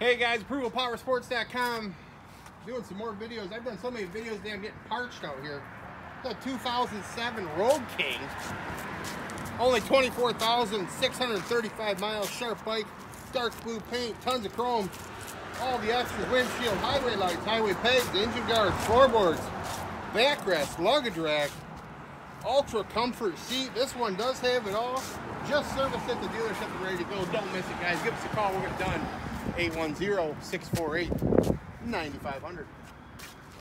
Hey guys, approvalpowersports.com, doing some more videos. I've done so many videos that I'm getting parched out here. The 2007 Road King, only 24,635 miles, sharp bike, dark blue paint, tons of chrome, all the extras, windshield, highway lights, highway pegs, engine guards, floorboards, backrest, luggage rack, ultra comfort seat. This one does have it all. Just service at the dealership and ready to go. Don't miss it, guys. Give us a call. We'll get done. 810-648-9500.